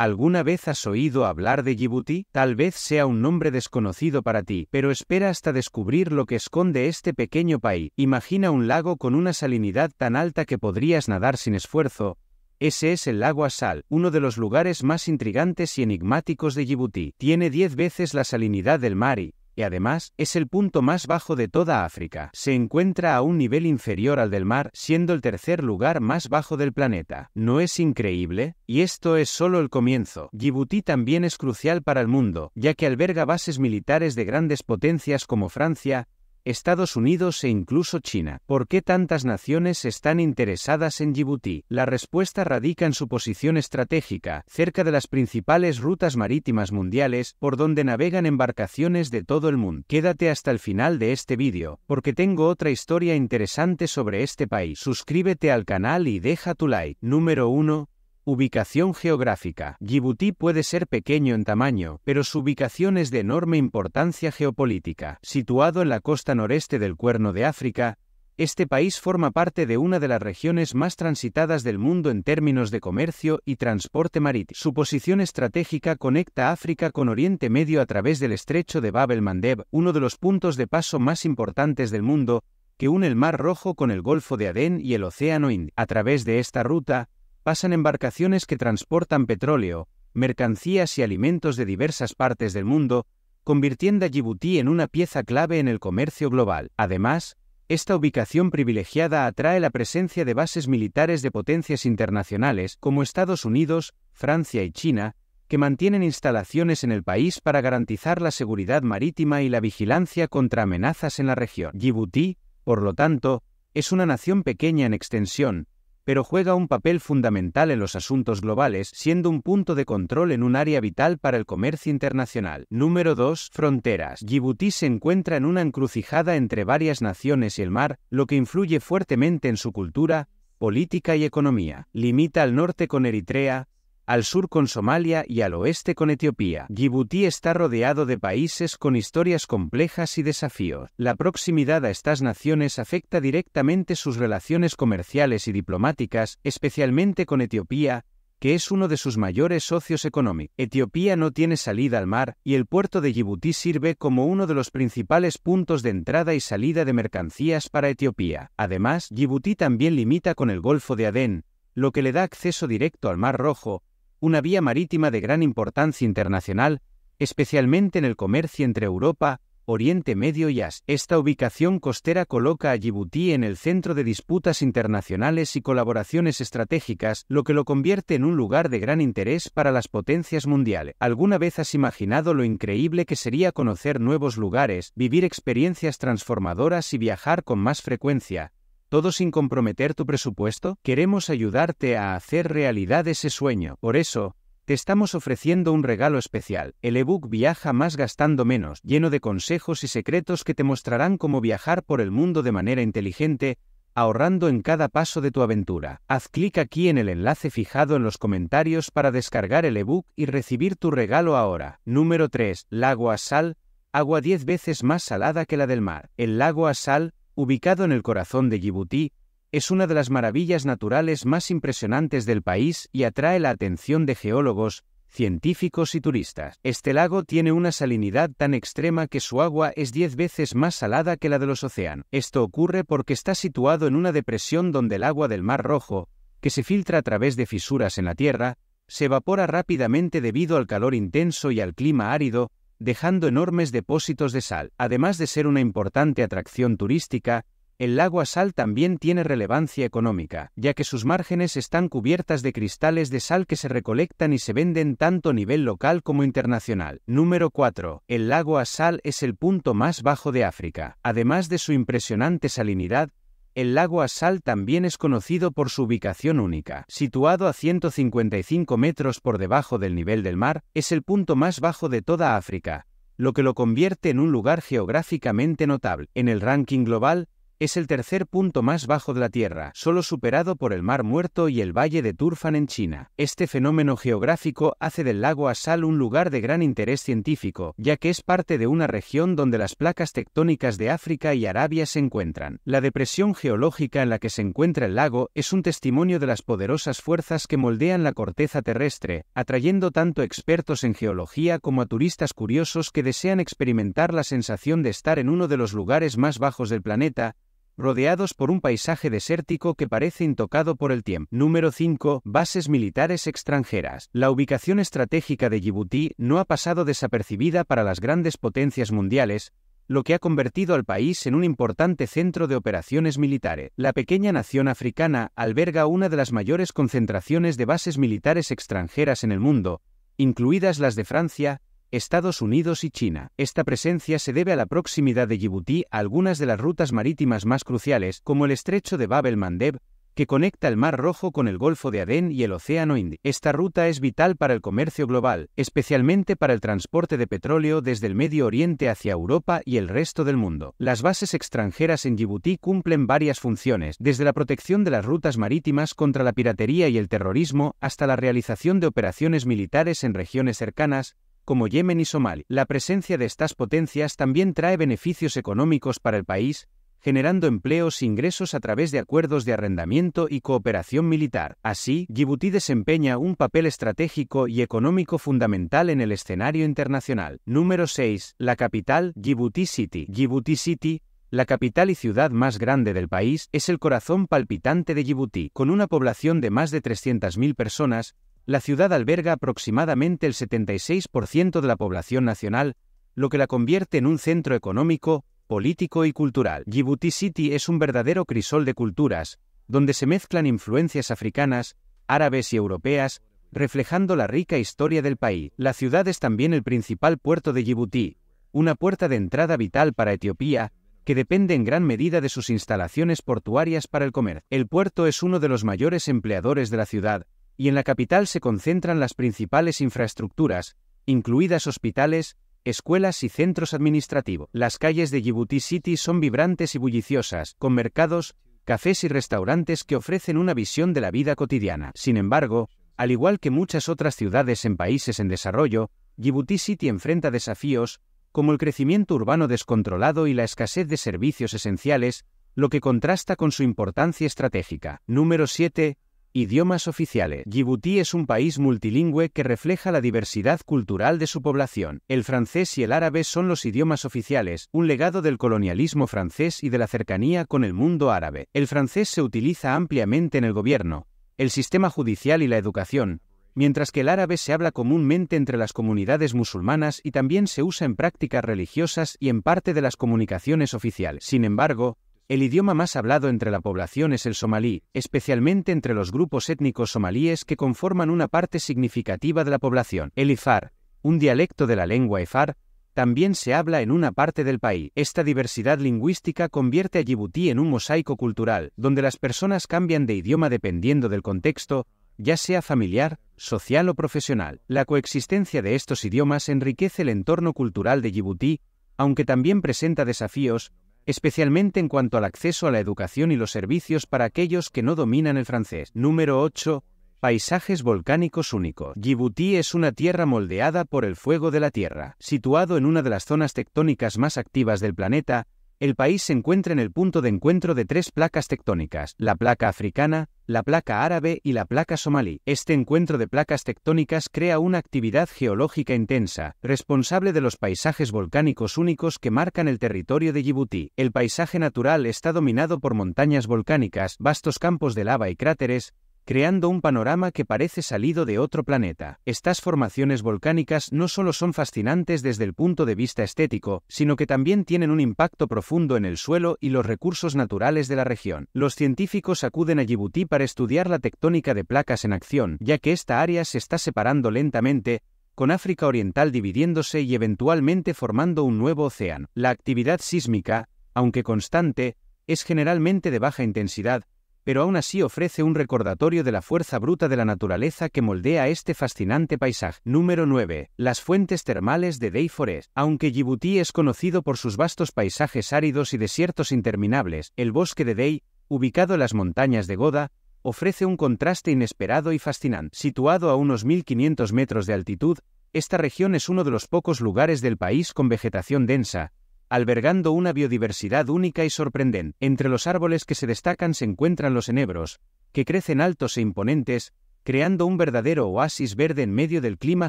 ¿Alguna vez has oído hablar de Djibouti? Tal vez sea un nombre desconocido para ti, pero espera hasta descubrir lo que esconde este pequeño país. Imagina un lago con una salinidad tan alta que podrías nadar sin esfuerzo. Ese es el lago Asal, uno de los lugares más intrigantes y enigmáticos de Djibouti. Tiene 10 veces la salinidad del mar y además, es el punto más bajo de toda África. Se encuentra a un nivel inferior al del mar, siendo el tercer lugar más bajo del planeta. ¿No es increíble? Y esto es solo el comienzo. Djibouti también es crucial para el mundo, ya que alberga bases militares de grandes potencias como Francia, Estados Unidos e incluso China. ¿Por qué tantas naciones están interesadas en Djibouti? La respuesta radica en su posición estratégica, cerca de las principales rutas marítimas mundiales, por donde navegan embarcaciones de todo el mundo. Quédate hasta el final de este vídeo, porque tengo otra historia interesante sobre este país. Suscríbete al canal y deja tu like. Número 1. Ubicación geográfica. Djibouti puede ser pequeño en tamaño, pero su ubicación es de enorme importancia geopolítica. Situado en la costa noreste del Cuerno de África, este país forma parte de una de las regiones más transitadas del mundo en términos de comercio y transporte marítimo. Su posición estratégica conecta África con Oriente Medio a través del Estrecho de Bab el-Mandeb, uno de los puntos de paso más importantes del mundo, que une el Mar Rojo con el Golfo de Adén y el Océano Índico. A través de esta ruta, pasan embarcaciones que transportan petróleo, mercancías y alimentos de diversas partes del mundo, convirtiendo a Djibouti en una pieza clave en el comercio global. Además, esta ubicación privilegiada atrae la presencia de bases militares de potencias internacionales como Estados Unidos, Francia y China, que mantienen instalaciones en el país para garantizar la seguridad marítima y la vigilancia contra amenazas en la región. Djibouti, por lo tanto, es una nación pequeña en extensión, pero juega un papel fundamental en los asuntos globales, siendo un punto de control en un área vital para el comercio internacional. Número 2. Fronteras. Djibouti se encuentra en una encrucijada entre varias naciones y el mar, lo que influye fuertemente en su cultura, política y economía. Limita al norte con Eritrea, al sur con Somalia y al oeste con Etiopía. Djibouti está rodeado de países con historias complejas y desafíos. La proximidad a estas naciones afecta directamente sus relaciones comerciales y diplomáticas, especialmente con Etiopía, que es uno de sus mayores socios económicos. Etiopía no tiene salida al mar, y el puerto de Djibouti sirve como uno de los principales puntos de entrada y salida de mercancías para Etiopía. Además, Djibouti también limita con el Golfo de Adén, lo que le da acceso directo al Mar Rojo, una vía marítima de gran importancia internacional, especialmente en el comercio entre Europa, Oriente Medio y Asia. Esta ubicación costera coloca a Djibouti en el centro de disputas internacionales y colaboraciones estratégicas, lo que lo convierte en un lugar de gran interés para las potencias mundiales. ¿Alguna vez has imaginado lo increíble que sería conocer nuevos lugares, vivir experiencias transformadoras y viajar con más frecuencia? ¿Todo sin comprometer tu presupuesto? Queremos ayudarte a hacer realidad ese sueño. Por eso, te estamos ofreciendo un regalo especial. El ebook Viaja Más Gastando Menos, lleno de consejos y secretos que te mostrarán cómo viajar por el mundo de manera inteligente, ahorrando en cada paso de tu aventura. Haz clic aquí en el enlace fijado en los comentarios para descargar el ebook y recibir tu regalo ahora. Número 3. Lago Asal, agua 10 veces más salada que la del mar. El lago Asal, ubicado en el corazón de Djibouti, es una de las maravillas naturales más impresionantes del país y atrae la atención de geólogos, científicos y turistas. Este lago tiene una salinidad tan extrema que su agua es 10 veces más salada que la de los océanos. Esto ocurre porque está situado en una depresión donde el agua del Mar Rojo, que se filtra a través de fisuras en la tierra, se evapora rápidamente debido al calor intenso y al clima árido, dejando enormes depósitos de sal. Además de ser una importante atracción turística, el lago Asal también tiene relevancia económica, ya que sus márgenes están cubiertas de cristales de sal que se recolectan y se venden tanto a nivel local como internacional. Número 4. El lago Asal es el punto más bajo de África. Además de su impresionante salinidad, el lago Asal también es conocido por su ubicación única. Situado a 155 metros por debajo del nivel del mar, es el punto más bajo de toda África, lo que lo convierte en un lugar geográficamente notable. En el ranking global, Es el tercer punto más bajo de la Tierra, solo superado por el Mar Muerto y el Valle de Turfan en China. Este fenómeno geográfico hace del lago Asal un lugar de gran interés científico, ya que es parte de una región donde las placas tectónicas de África y Arabia se encuentran. La depresión geológica en la que se encuentra el lago es un testimonio de las poderosas fuerzas que moldean la corteza terrestre, atrayendo tanto expertos en geología como a turistas curiosos que desean experimentar la sensación de estar en uno de los lugares más bajos del planeta, rodeados por un paisaje desértico que parece intocado por el tiempo. Número 5. Bases militares extranjeras. La ubicación estratégica de Djibouti no ha pasado desapercibida para las grandes potencias mundiales, lo que ha convertido al país en un importante centro de operaciones militares. La pequeña nación africana alberga una de las mayores concentraciones de bases militares extranjeras en el mundo, incluidas las de Francia, Estados Unidos y China. Esta presencia se debe a la proximidad de Djibouti a algunas de las rutas marítimas más cruciales, como el Estrecho de Bab el-Mandeb, que conecta el Mar Rojo con el Golfo de Adén y el Océano Índico. Esta ruta es vital para el comercio global, especialmente para el transporte de petróleo desde el Medio Oriente hacia Europa y el resto del mundo. Las bases extranjeras en Djibouti cumplen varias funciones, desde la protección de las rutas marítimas contra la piratería y el terrorismo hasta la realización de operaciones militares en regiones cercanas, como Yemen y Somalia. La presencia de estas potencias también trae beneficios económicos para el país, generando empleos e ingresos a través de acuerdos de arrendamiento y cooperación militar. Así, Djibouti desempeña un papel estratégico y económico fundamental en el escenario internacional. Número 6. La capital, Djibouti City. Djibouti City, la capital y ciudad más grande del país, es el corazón palpitante de Djibouti. Con una población de más de 300.000 personas, la ciudad alberga aproximadamente el 76% de la población nacional, lo que la convierte en un centro económico, político y cultural. Djibouti City es un verdadero crisol de culturas, donde se mezclan influencias africanas, árabes y europeas, reflejando la rica historia del país. La ciudad es también el principal puerto de Djibouti, una puerta de entrada vital para Etiopía, que depende en gran medida de sus instalaciones portuarias para el comercio. El puerto es uno de los mayores empleadores de la ciudad, y en la capital se concentran las principales infraestructuras, incluidas hospitales, escuelas y centros administrativos. Las calles de Djibouti City son vibrantes y bulliciosas, con mercados, cafés y restaurantes que ofrecen una visión de la vida cotidiana. Sin embargo, al igual que muchas otras ciudades en países en desarrollo, Djibouti City enfrenta desafíos, como el crecimiento urbano descontrolado y la escasez de servicios esenciales, lo que contrasta con su importancia estratégica. Número 7. Idiomas oficiales. Djibouti es un país multilingüe que refleja la diversidad cultural de su población. El francés y el árabe son los idiomas oficiales, un legado del colonialismo francés y de la cercanía con el mundo árabe. El francés se utiliza ampliamente en el gobierno, el sistema judicial y la educación, mientras que el árabe se habla comúnmente entre las comunidades musulmanas y también se usa en prácticas religiosas y en parte de las comunicaciones oficiales. Sin embargo, el idioma más hablado entre la población es el somalí, especialmente entre los grupos étnicos somalíes que conforman una parte significativa de la población. El ifar, un dialecto de la lengua ifar, también se habla en una parte del país. Esta diversidad lingüística convierte a Djibouti en un mosaico cultural, donde las personas cambian de idioma dependiendo del contexto, ya sea familiar, social o profesional. La coexistencia de estos idiomas enriquece el entorno cultural de Djibouti, aunque también presenta desafíos, especialmente en cuanto al acceso a la educación y los servicios para aquellos que no dominan el francés. Número 8. Paisajes volcánicos únicos. Djibouti es una tierra moldeada por el fuego de la tierra. Situado en una de las zonas tectónicas más activas del planeta, el país se encuentra en el punto de encuentro de tres placas tectónicas: la placa africana, la placa árabe y la placa somalí. Este encuentro de placas tectónicas crea una actividad geológica intensa, responsable de los paisajes volcánicos únicos que marcan el territorio de Djibouti. El paisaje natural está dominado por montañas volcánicas, vastos campos de lava y cráteres, creando un panorama que parece salido de otro planeta. Estas formaciones volcánicas no solo son fascinantes desde el punto de vista estético, sino que también tienen un impacto profundo en el suelo y los recursos naturales de la región. Los científicos acuden a Djibouti para estudiar la tectónica de placas en acción, ya que esta área se está separando lentamente, con África Oriental dividiéndose y eventualmente formando un nuevo océano. La actividad sísmica, aunque constante, es generalmente de baja intensidad, pero aún así ofrece un recordatorio de la fuerza bruta de la naturaleza que moldea este fascinante paisaje. Número 9. Las fuentes termales de Day Forest. Aunque Djibouti es conocido por sus vastos paisajes áridos y desiertos interminables, el bosque de Day, ubicado en las montañas de Goda, ofrece un contraste inesperado y fascinante. Situado a unos 1.500 metros de altitud, esta región es uno de los pocos lugares del país con vegetación densa, albergando una biodiversidad única y sorprendente. Entre los árboles que se destacan se encuentran los enebros, que crecen altos e imponentes, creando un verdadero oasis verde en medio del clima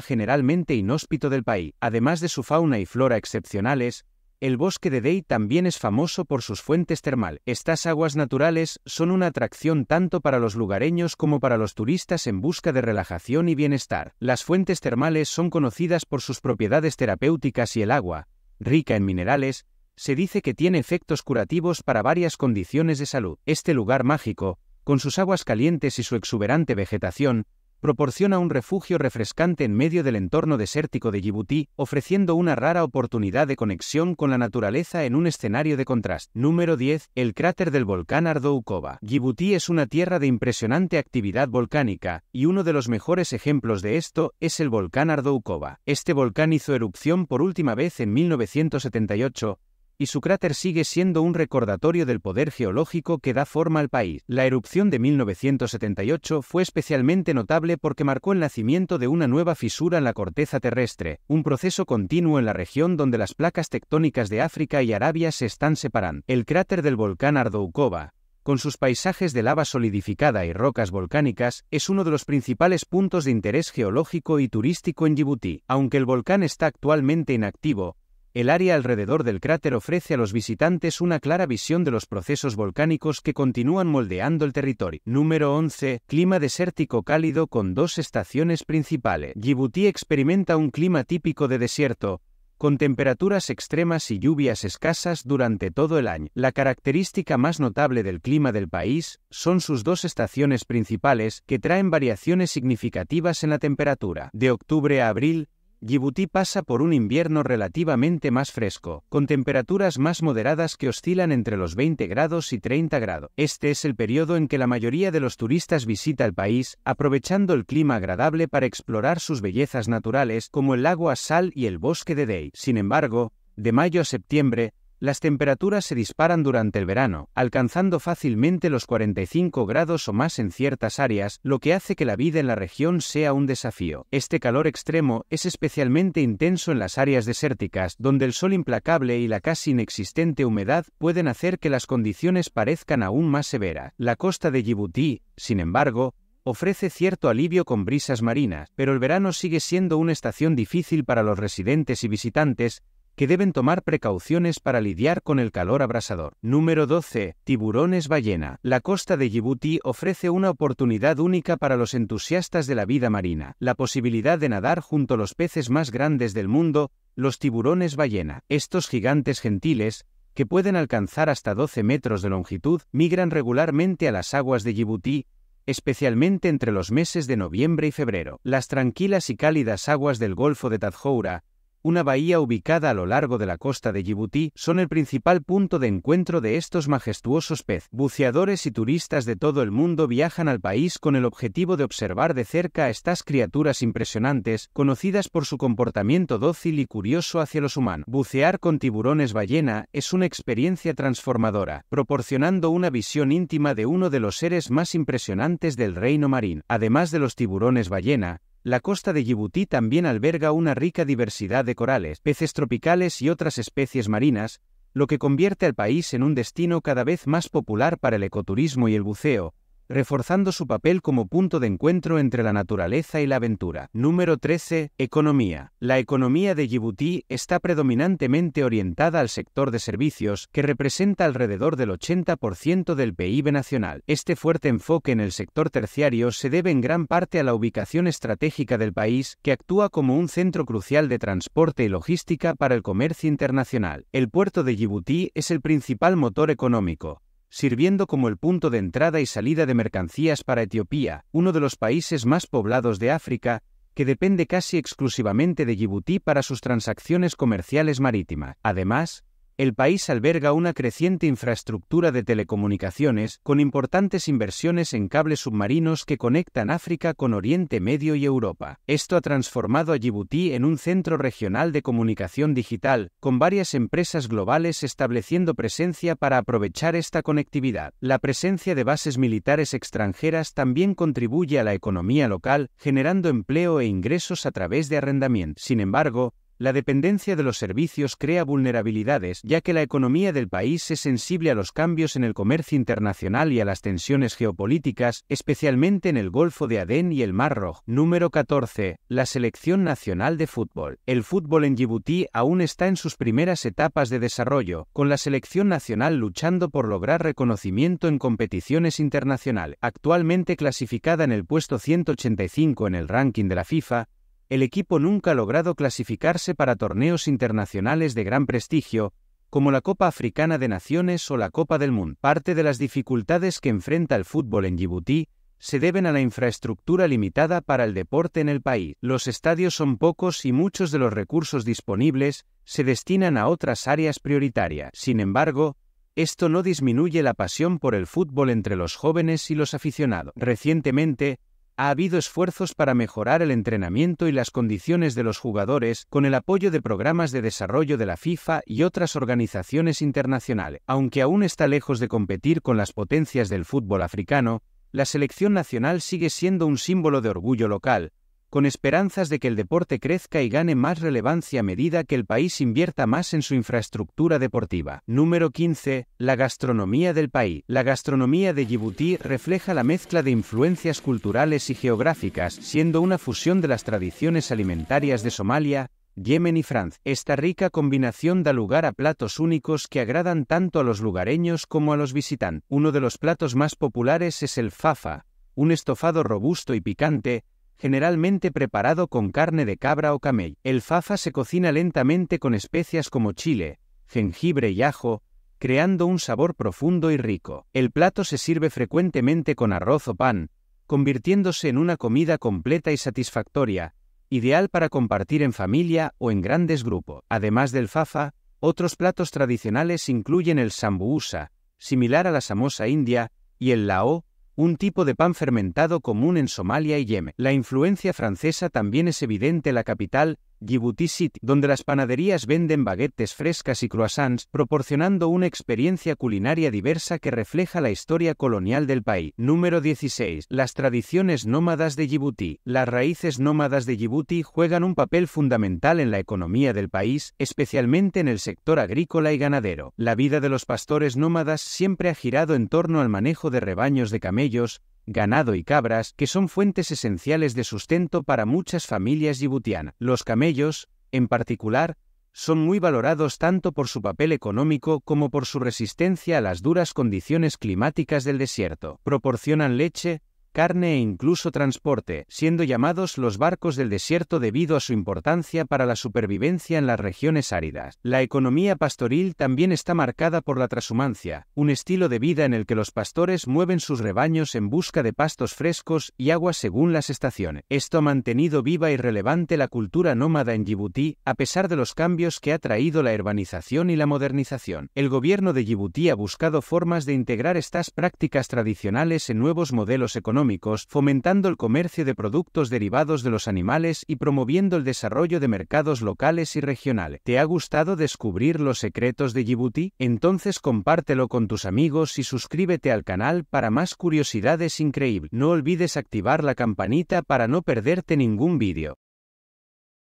generalmente inhóspito del país. Además de su fauna y flora excepcionales, el bosque de Day también es famoso por sus fuentes termales. Estas aguas naturales son una atracción tanto para los lugareños como para los turistas en busca de relajación y bienestar. Las fuentes termales son conocidas por sus propiedades terapéuticas y el agua, rica en minerales, se dice que tiene efectos curativos para varias condiciones de salud. Este lugar mágico, con sus aguas calientes y su exuberante vegetación, proporciona un refugio refrescante en medio del entorno desértico de Djibouti, ofreciendo una rara oportunidad de conexión con la naturaleza en un escenario de contraste. Número 10. El cráter del volcán Ardoukoba. Djibouti es una tierra de impresionante actividad volcánica, y uno de los mejores ejemplos de esto es el volcán Ardoukoba. Este volcán hizo erupción por última vez en 1978, y su cráter sigue siendo un recordatorio del poder geológico que da forma al país. La erupción de 1978 fue especialmente notable porque marcó el nacimiento de una nueva fisura en la corteza terrestre, un proceso continuo en la región donde las placas tectónicas de África y Arabia se están separando. El cráter del volcán Ardoukoba, con sus paisajes de lava solidificada y rocas volcánicas, es uno de los principales puntos de interés geológico y turístico en Djibouti. Aunque el volcán está actualmente inactivo, el área alrededor del cráter ofrece a los visitantes una clara visión de los procesos volcánicos que continúan moldeando el territorio. Número 11. Clima desértico cálido con dos estaciones principales. Djibouti experimenta un clima típico de desierto, con temperaturas extremas y lluvias escasas durante todo el año. La característica más notable del clima del país son sus dos estaciones principales, que traen variaciones significativas en la temperatura. De octubre a abril, Djibouti pasa por un invierno relativamente más fresco, con temperaturas más moderadas que oscilan entre los 20 grados y 30 grados. Este es el periodo en que la mayoría de los turistas visita el país, aprovechando el clima agradable para explorar sus bellezas naturales, como el lago Asal y el bosque de Day. Sin embargo, de mayo a septiembre, las temperaturas se disparan durante el verano, alcanzando fácilmente los 45 grados o más en ciertas áreas, lo que hace que la vida en la región sea un desafío. Este calor extremo es especialmente intenso en las áreas desérticas, donde el sol implacable y la casi inexistente humedad pueden hacer que las condiciones parezcan aún más severas. La costa de Djibouti, sin embargo, ofrece cierto alivio con brisas marinas, pero el verano sigue siendo una estación difícil para los residentes y visitantes, que deben tomar precauciones para lidiar con el calor abrasador. Número 12. Tiburones ballena. La costa de Djibouti ofrece una oportunidad única para los entusiastas de la vida marina. La posibilidad de nadar junto a los peces más grandes del mundo, los tiburones ballena. Estos gigantes gentiles, que pueden alcanzar hasta 12 metros de longitud, migran regularmente a las aguas de Djibouti, especialmente entre los meses de noviembre y febrero. Las tranquilas y cálidas aguas del Golfo de Tadjoura, una bahía ubicada a lo largo de la costa de Djibouti, son el principal punto de encuentro de estos majestuosos peces. Buceadores y turistas de todo el mundo viajan al país con el objetivo de observar de cerca a estas criaturas impresionantes, conocidas por su comportamiento dócil y curioso hacia los humanos. Bucear con tiburones ballena es una experiencia transformadora, proporcionando una visión íntima de uno de los seres más impresionantes del reino marino. Además de los tiburones ballena, la costa de Djibouti también alberga una rica diversidad de corales, peces tropicales y otras especies marinas, lo que convierte al país en un destino cada vez más popular para el ecoturismo y el buceo, reforzando su papel como punto de encuentro entre la naturaleza y la aventura. Número 13. Economía. La economía de Djibouti está predominantemente orientada al sector de servicios, que representa alrededor del 80% del PIB nacional. Este fuerte enfoque en el sector terciario se debe en gran parte a la ubicación estratégica del país, que actúa como un centro crucial de transporte y logística para el comercio internacional. El puerto de Djibouti es el principal motor económico, sirviendo como el punto de entrada y salida de mercancías para Etiopía, uno de los países más poblados de África, que depende casi exclusivamente de Djibouti para sus transacciones comerciales marítimas. Además, El país alberga una creciente infraestructura de telecomunicaciones, con importantes inversiones en cables submarinos que conectan África con Oriente Medio y Europa. Esto ha transformado a Djibouti en un centro regional de comunicación digital, con varias empresas globales estableciendo presencia para aprovechar esta conectividad. La presencia de bases militares extranjeras también contribuye a la economía local, generando empleo e ingresos a través de arrendamiento. Sin embargo, la dependencia de los servicios crea vulnerabilidades, ya que la economía del país es sensible a los cambios en el comercio internacional y a las tensiones geopolíticas, especialmente en el Golfo de Adén y el Mar Rojo. Número 14. La selección nacional de fútbol. El fútbol en Djibouti aún está en sus primeras etapas de desarrollo, con la selección nacional luchando por lograr reconocimiento en competiciones internacionales. Actualmente clasificada en el puesto 185 en el ranking de la FIFA, el equipo nunca ha logrado clasificarse para torneos internacionales de gran prestigio, como la Copa Africana de Naciones o la Copa del Mundo. Parte de las dificultades que enfrenta el fútbol en Djibouti se deben a la infraestructura limitada para el deporte en el país. Los estadios son pocos y muchos de los recursos disponibles se destinan a otras áreas prioritarias. Sin embargo, esto no disminuye la pasión por el fútbol entre los jóvenes y los aficionados. Recientemente, ha habido esfuerzos para mejorar el entrenamiento y las condiciones de los jugadores con el apoyo de programas de desarrollo de la FIFA y otras organizaciones internacionales. Aunque aún está lejos de competir con las potencias del fútbol africano, la selección nacional sigue siendo un símbolo de orgullo local, con esperanzas de que el deporte crezca y gane más relevancia a medida que el país invierta más en su infraestructura deportiva. Número 15. La gastronomía del país. La gastronomía de Djibouti refleja la mezcla de influencias culturales y geográficas, siendo una fusión de las tradiciones alimentarias de Somalia, Yemen y Francia. Esta rica combinación da lugar a platos únicos que agradan tanto a los lugareños como a los visitantes. Uno de los platos más populares es el fafa, un estofado robusto y picante, generalmente preparado con carne de cabra o camello. El fafa se cocina lentamente con especias como chile, jengibre y ajo, creando un sabor profundo y rico. El plato se sirve frecuentemente con arroz o pan, convirtiéndose en una comida completa y satisfactoria, ideal para compartir en familia o en grandes grupos. Además del fafa, otros platos tradicionales incluyen el sambusa, similar a la samosa india, y el lao, un tipo de pan fermentado común en Somalia y Yemen. La influencia francesa también es evidente en la capital, Djibouti City, donde las panaderías venden baguettes frescas y croissants, proporcionando una experiencia culinaria diversa que refleja la historia colonial del país. Número 16. Las tradiciones nómadas de Djibouti. Las raíces nómadas de Djibouti juegan un papel fundamental en la economía del país, especialmente en el sector agrícola y ganadero. La vida de los pastores nómadas siempre ha girado en torno al manejo de rebaños de camellos, ganado y cabras, que son fuentes esenciales de sustento para muchas familias djibutianas. Los camellos, en particular, son muy valorados tanto por su papel económico como por su resistencia a las duras condiciones climáticas del desierto. Proporcionan leche, carne e incluso transporte, siendo llamados los barcos del desierto debido a su importancia para la supervivencia en las regiones áridas. La economía pastoril también está marcada por la trashumancia, un estilo de vida en el que los pastores mueven sus rebaños en busca de pastos frescos y agua según las estaciones. Esto ha mantenido viva y relevante la cultura nómada en Djibouti, a pesar de los cambios que ha traído la urbanización y la modernización. El gobierno de Djibouti ha buscado formas de integrar estas prácticas tradicionales en nuevos modelos económicos, fomentando el comercio de productos derivados de los animales y promoviendo el desarrollo de mercados locales y regionales. ¿Te ha gustado descubrir los secretos de Djibouti? Entonces compártelo con tus amigos y suscríbete al canal para más curiosidades increíbles. No olvides activar la campanita para no perderte ningún vídeo.